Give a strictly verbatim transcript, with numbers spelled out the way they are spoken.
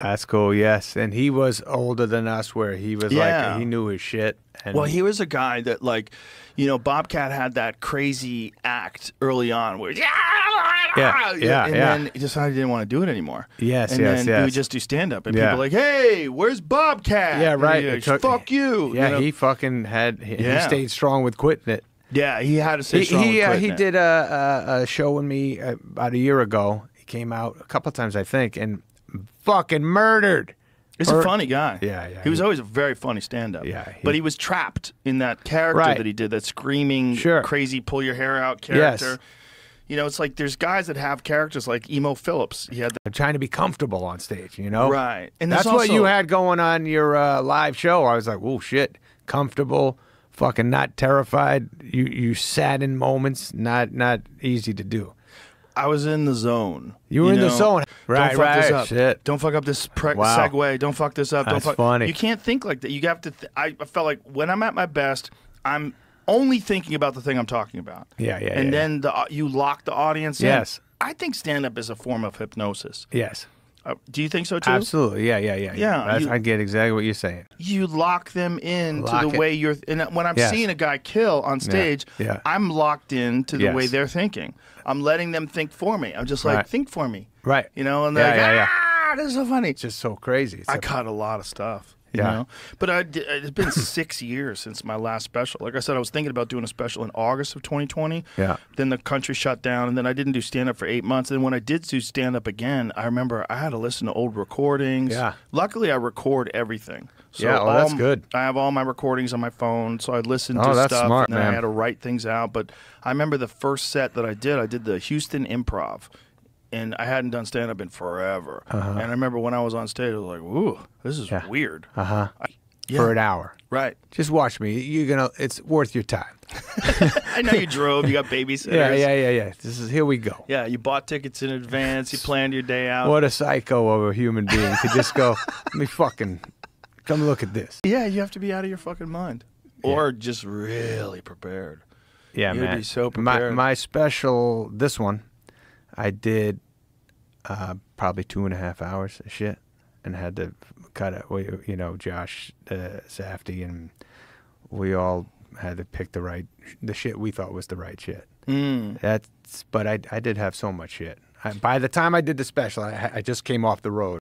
That's cool. Yes, and he was older than us, where he was yeah. like he knew his shit. And well, he was a guy that, like, you know, Bobcat had that crazy act early on where yeah, yeah, yeah, and yeah. then he decided he didn't want to do it anymore. Yes, and yes, then yes. he would just do stand up, and yeah. people were like, hey, where's Bobcat? Yeah, right. Like, took, fuck you. Yeah, you know? He fucking had. He, yeah. he stayed strong with quitting it. Yeah, he had to stay he, strong. He with uh, he it. did a, a, a show with me about a year ago. He came out a couple of times, I think, and. Fucking murdered. He's a funny guy. Yeah, yeah. He was always a very funny stand-up. Yeah, he, but he was trapped in that character right. that he did, that screaming, sure. crazy, pull your hair out character. Yes. You know, it's like there's guys that have characters like Emo Phillips. He had the trying to be comfortable on stage, you know? Right. And that's also what you had going on your uh, live show. I was like, whoa, shit, comfortable, fucking not terrified. You you sat in moments, not not easy to do. I was in the zone. You were you know? in the zone. Right, Don't fuck right, this up. Shit. Don't fuck up this pre wow. segue. Don't fuck this up. Don't That's fuck funny. You can't think like that. You have to. Th I felt like when I'm at my best, I'm only thinking about the thing I'm talking about. Yeah, yeah, and yeah, then yeah. the, you lock the audience yes. in. Yes. I think stand-up is a form of hypnosis. Yes. Uh, do you think so, too? Absolutely. Yeah, yeah, yeah. yeah. You, I get exactly what you're saying. You lock them in lock to the it. way you're... And when I'm yes. seeing a guy kill on stage, yeah. Yeah. I'm locked in to the yes. way they're thinking. I'm letting them think for me. I'm just like, right. think for me. Right. You know, and they're yeah, like, yeah, ah, yeah. this is so funny. It's just so crazy. It's I caught a lot of stuff. You yeah. know? But I did, it's been six years since my last special. Like I said, I was thinking about doing a special in August of twenty twenty. Yeah. Then the country shut down, and then I didn't do stand-up for eight months. And when I did do stand-up again, I remember I had to listen to old recordings. Yeah. Luckily, I record everything. So yeah, well, that's good. I have all my recordings on my phone, so I listened oh, to that's stuff, smart, and then man. I had to write things out. But I remember the first set that I did, I did the Houston Improv. And I hadn't done stand-up in forever. Uh-huh. And I remember when I was on stage, I was like, ooh, this is yeah. weird. Uh-huh. I, yeah. For an hour. Right. Just watch me. You're gonna. It's worth your time. I know you drove. You got babysitters. Yeah, yeah, yeah, yeah. This is, here we go. Yeah, you bought tickets in advance. You planned your day out. What a psycho of a human being to just go, let me fucking come look at this. Yeah, you have to be out of your fucking mind. Yeah. Or just really prepared. Yeah, You'd man. You'd be so prepared. My, my special, this one, I did uh, probably two and a half hours of shit and had to cut it. You know, Josh uh, Safdie and we all had to pick the right, the shit we thought was the right shit. Mm. That's, but I, I did have so much shit. I, by the time I did the special, I, I just came off the road.